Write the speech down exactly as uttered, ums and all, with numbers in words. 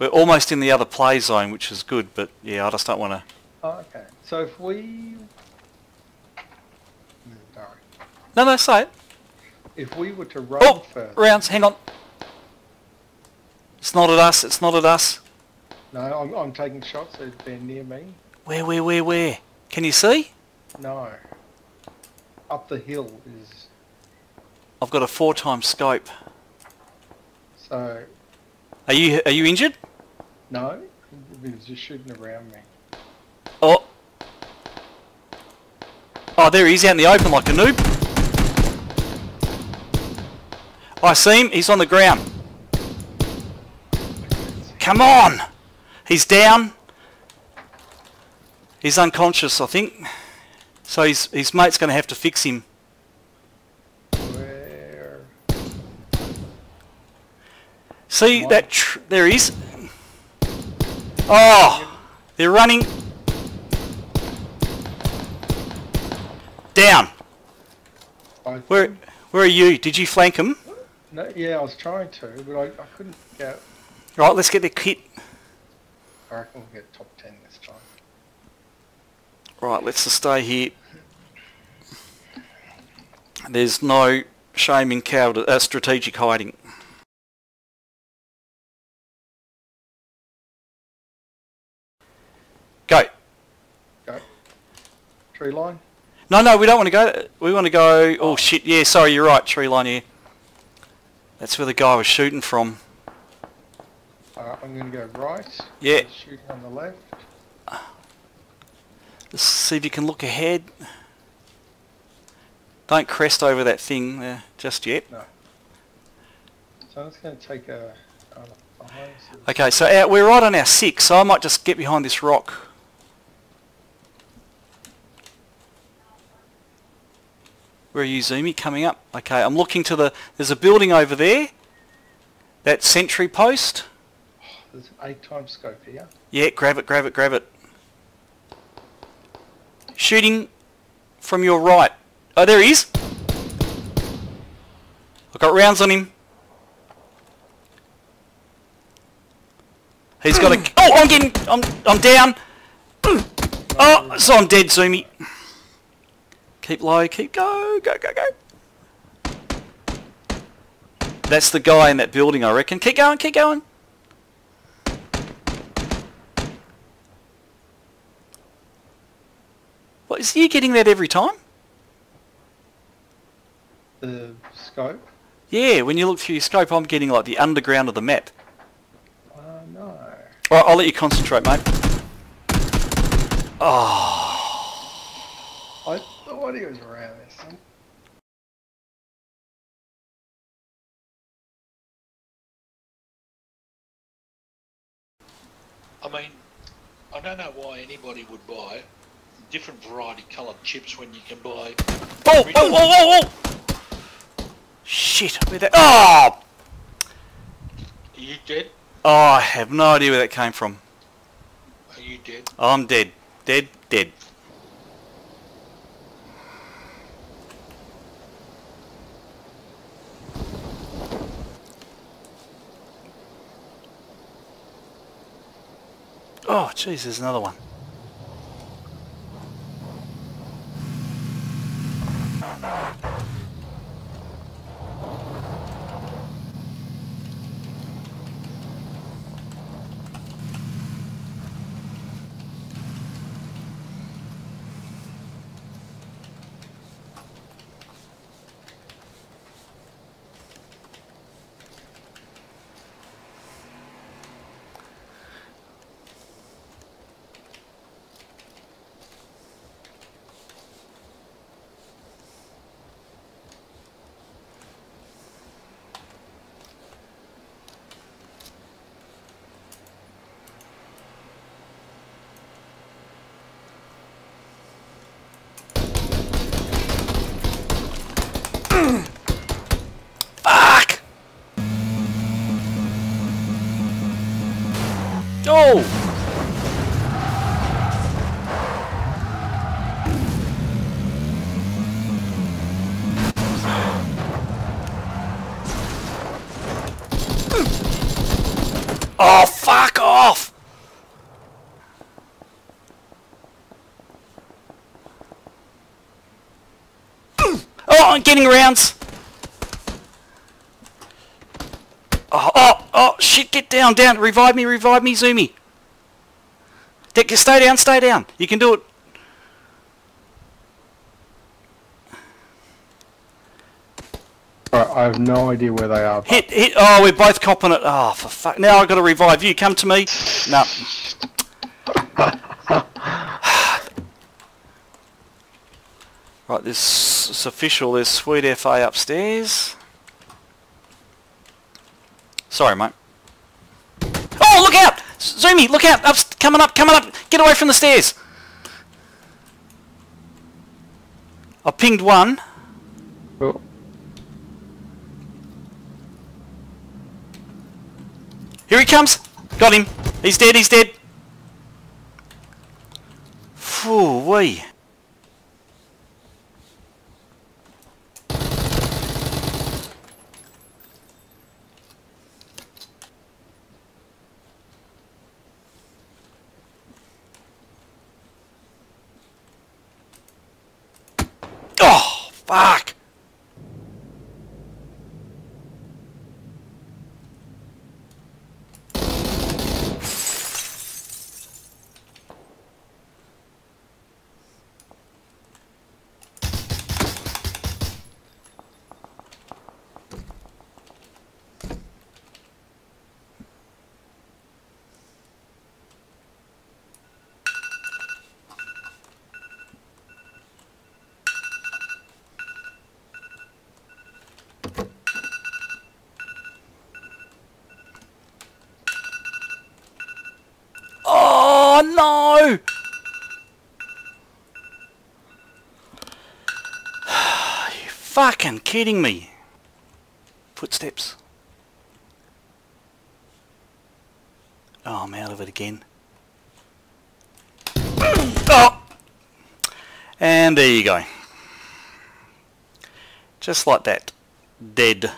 We're almost in the other play zone, which is good, but yeah, I just don't want to... Oh, okay. So if we... Sorry. No, no, say it. If we were to roll oh, first... rounds, hang on. It's not at us, it's not at us. No, I'm, I'm taking shots, so they're near me. Where, where, where, where? Can you see? No. Up the hill is... I've got a four times scope. So... Are you, are you injured? No, he was just shooting around me. Oh. Oh, there he is out in the open like a noob. I see him, he's on the ground. Come on! He's down. He's unconscious, I think. So his, his mate's going to have to fix him. Where? See, what? that... Tr there he is. Oh! They're running. Down. Where, where are you? Did you flank him? No, yeah, I was trying to, but I, I couldn't get... Right, let's get the kit. I reckon we'll get top ten this time. Right, let's just stay here. There's no shame in cowardice, uh, strategic hiding. Go. Go. Tree line? No, no, we don't want to go. We want to go... Oh, shit, yeah, sorry, you're right, tree line here. That's where the guy was shooting from. Uh, I'm going to go right. Yeah. Shoot on the left. Let's see if you can look ahead. Don't crest over that thing there just yet. No. So I'm just going to take a... a okay, so our, we're right on our six, so I might just get behind this rock. Where are you, Zumi? Coming up. Okay, I'm looking to the... There's a building over there. That sentry post. There's an eight times scope here. Yeah, grab it, grab it, grab it. Shooting from your right. Oh, there he is. I've got rounds on him. He's got a... Oh, I'm getting... I'm, I'm down. Oh, so I'm dead, Zumi. Keep low, keep go, go, go, go. That's the guy in that building, I reckon. Keep going, keep going. What, is he getting that every time? The scope? Yeah, when you look through your scope, I'm getting like the underground of the map. Oh, uh, no. Alright, I'll let you concentrate, mate. Oh. I thought he was around this thing. I mean, I don't know why anybody would buy different variety coloured chips when you can buy... Oh, oh, oh, oh, oh! Shit, where that... Oh! Are you dead? Oh, I have no idea where that came from. Are you dead? Oh, I'm dead. Dead, dead. Oh, jeez, there's another one. Oh! Oh, fuck off! Boom! Oh, I'm getting rounds! Oh, oh, oh, shit, get down, down. Revive me, revive me, Zoomy. Stay down, stay down. You can do it. I have no idea where they are. Hit, hit. Oh, we're both copping it. Oh, for fuck. Now I've got to revive you. Come to me. No. Right, this is official. There's sweet F A upstairs. Sorry, mate. Oh, look out! Zoomy, look out! Up, coming up, coming up! Get away from the stairs! I pinged one. Oh. Here he comes! Got him! He's dead, he's dead! Phew, wee! Oh, fuck! No! You're fucking kidding me. Footsteps. Oh, I'm out of it again. Oh! And there you go. Just like that. Dead.